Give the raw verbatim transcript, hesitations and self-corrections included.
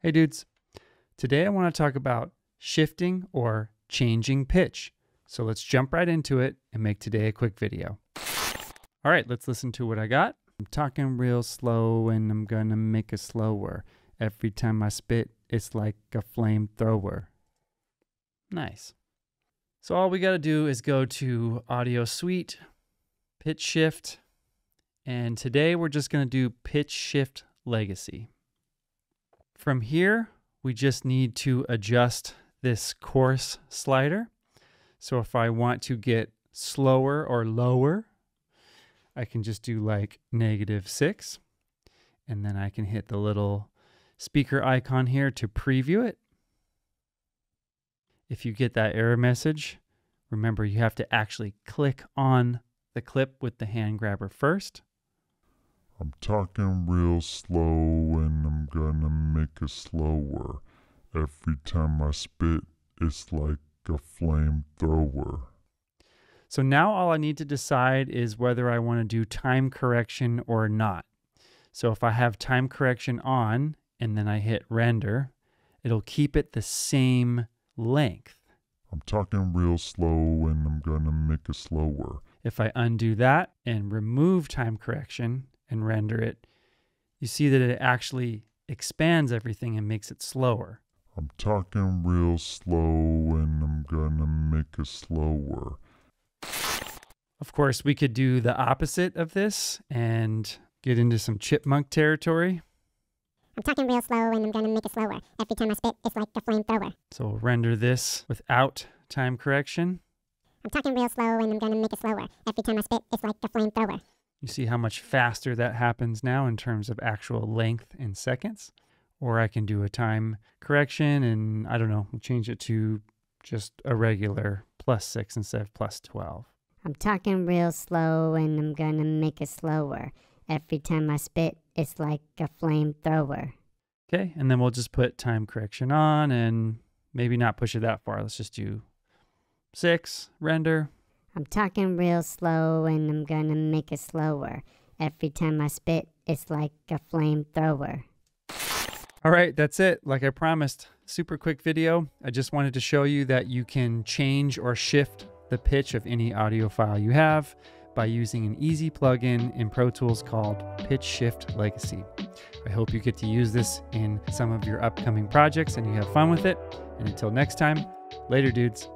Hey dudes, today I want to talk about shifting or changing pitch. So let's jump right into it and make today a quick video. All right, let's listen to what I got. I'm talking real slow and I'm gonna make it slower. Every time I spit, it's like a flamethrower. Nice. So all we gotta do is go to Audio Suite, Pitch Shift, and today we're just gonna do Pitch Shift Legacy. From here, we just need to adjust this coarse slider. So if I want to get slower or lower, I can just do like negative six, and then I can hit the little speaker icon here to preview it. If you get that error message, remember you have to actually click on the clip with the hand grabber first. I'm talking real slow and I'm gonna make it slower. Every time I spit, it's like a flamethrower. So now all I need to decide is whether I want to do time correction or not. So if I have time correction on and then I hit render, it'll keep it the same length. I'm talking real slow and I'm gonna make it slower. If I undo that and remove time correction and render it, you see that it actually expands everything and makes it slower. I'm talking real slow and I'm gonna make it slower. Of course, we could do the opposite of this and get into some chipmunk territory. I'm talking real slow and I'm gonna make it slower. Every time I spit, it's like a flamethrower. So we'll render this without time correction. I'm talking real slow and I'm gonna make it slower. Every time I spit, it's like a flamethrower. You see how much faster that happens now in terms of actual length in seconds. Or I can do a time correction and, I don't know, change it to just a regular plus six instead of plus twelve. I'm talking real slow and I'm gonna make it slower. Every time I spit, it's like a flamethrower. Okay, and then we'll just put time correction on and maybe not push it that far. Let's just do six, render. I'm talking real slow and I'm gonna make it slower. Every time I spit, it's like a flamethrower. All right, that's it. Like I promised, super quick video. I just wanted to show you that you can change or shift the pitch of any audio file you have by using an easy plugin in Pro Tools called Pitch Shift Legacy. I hope you get to use this in some of your upcoming projects and you have fun with it. And until next time, later dudes.